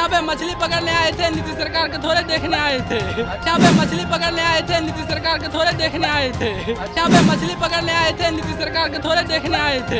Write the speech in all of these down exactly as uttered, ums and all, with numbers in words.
यहाँ पे मछली पकड़ने आए थे, नीतीश सरकार के थोड़े देखने आए थे। यहाँ पे मछली पकड़ने आए थे, नीतीश सरकार के थोड़े देखने आए थे। यहाँ पे मछली पकड़ने आए थे, नीतीश सरकार के थोड़े देखने आए थे।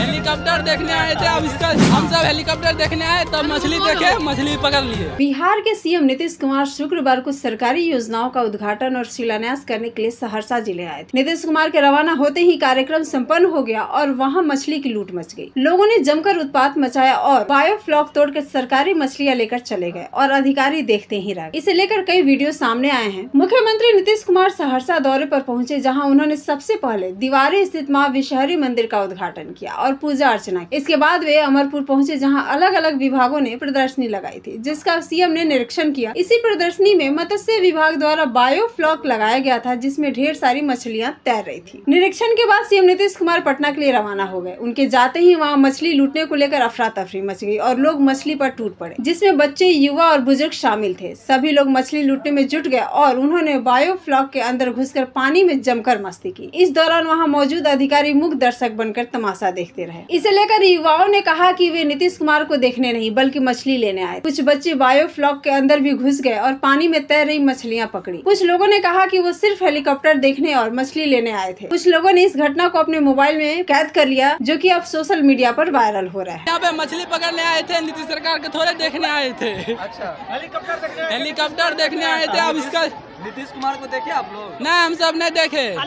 हेलीकॉप्टर देखने आए थे। अब इसका हम सब हेलीकॉप्टर देखने आए तब मछली देखे, मछली पकड़ लिए। बिहार के सीएम नीतीश कुमार शुक्रवार को सरकारी योजनाओं का उद्घाटन और शिलान्यास करने के लिए सहरसा जिले आए थे। नीतीश कुमार के रवाना होते ही कार्यक्रम सम्पन्न हो गया और वहाँ मछली की लूट मच गयी। लोगों ने जमकर उत्पात मचाया और बायो फ्लॉक तोड़ कर सरकारी मछली लेकर चले गए और अधिकारी देखते ही रह गए। इसे लेकर कई वीडियो सामने आए हैं। मुख्यमंत्री नीतीश कुमार सहरसा दौरे पर पहुंचे, जहां उन्होंने सबसे पहले दीवारी स्थित मां विशहरी मंदिर का उद्घाटन किया और पूजा अर्चना की। इसके बाद वे अमरपुर पहुंचे, जहां अलग अलग विभागों ने प्रदर्शनी लगाई थी, जिसका सीएम ने निरीक्षण किया। इसी प्रदर्शनी में मत्स्य विभाग द्वारा बायो फ्लॉक लगाया गया था, जिसमे ढेर सारी मछलियाँ तैर रही थी। निरीक्षण के बाद सीएम नीतीश कुमार पटना के लिए रवाना हो गए। उनके जाते ही वहाँ मछली लूटने को लेकर अफरा तफरी मच गई और लोग मछली पर टूट पड़े, जिसमें बच्चे, युवा और बुजुर्ग शामिल थे। सभी लोग मछली लूटने में जुट गए और उन्होंने बायो फ्लॉक के अंदर घुसकर पानी में जमकर मस्ती की। इस दौरान वहां मौजूद अधिकारी मुख्य दर्शक बनकर तमाशा देखते रहे। इसे लेकर युवाओं ने कहा कि वे नीतीश कुमार को देखने नहीं बल्कि मछली लेने आए। कुछ बच्चे बायो फ्लॉक के अंदर भी घुस गए और पानी में तैर रही मछलियाँ पकड़ी। कुछ लोगों ने कहा कि वो सिर्फ हेलीकॉप्टर देखने और मछली लेने आए थे। कुछ लोगों ने इस घटना को अपने मोबाइल में कैद कर लिया, जो कि अब सोशल मीडिया पर वायरल हो रहा है। यहाँ पे मछली पकड़ने आए थे, नीतीश सरकार के थोड़े देखने आए थे। अच्छा, हेलीकॉप्टर देखने हेलीकॉप्टर देखने आए थे। अब इसका नीतीश कुमार को देखे आप लोग? नहीं, हम सब नहीं देखे। हम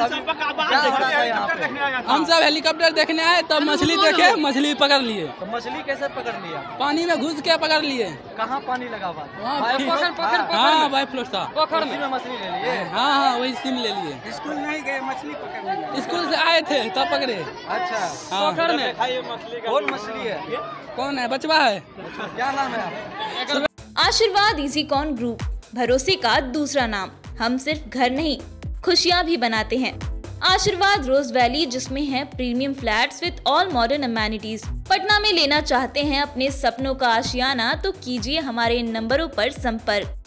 सब हेलीकॉप्टर देखने आए तब मछली देखे, मछली पकड़ लिए। तो मछली कैसे पकड़ लिया? पानी में घुस के पकड़ लिए। कहाँ पानी लगा हुआ? हाँ, बायो फ्लॉक था। पोखर में मछली ले लिए? हाँ हाँ, वही सिम ले लिए। स्कूल नहीं गए मछली पकड़ने? स्कूल से आए थे तब पकड़े। अच्छा, पोखर में? कौन मछली है? कौन है? बचवा है। क्या नाम है? आशीर्वाद इजी कॉन ग्रुप, भरोसे का दूसरा नाम। हम सिर्फ घर नहीं, खुशियां भी बनाते हैं। आशीर्वाद रोज वैली, जिसमें है premium flats with all modern amenities. Patna में लेना चाहते हैं अपने सपनों का आशियाना? तो कीजिए हमारे इन नंबरों पर संपर्क।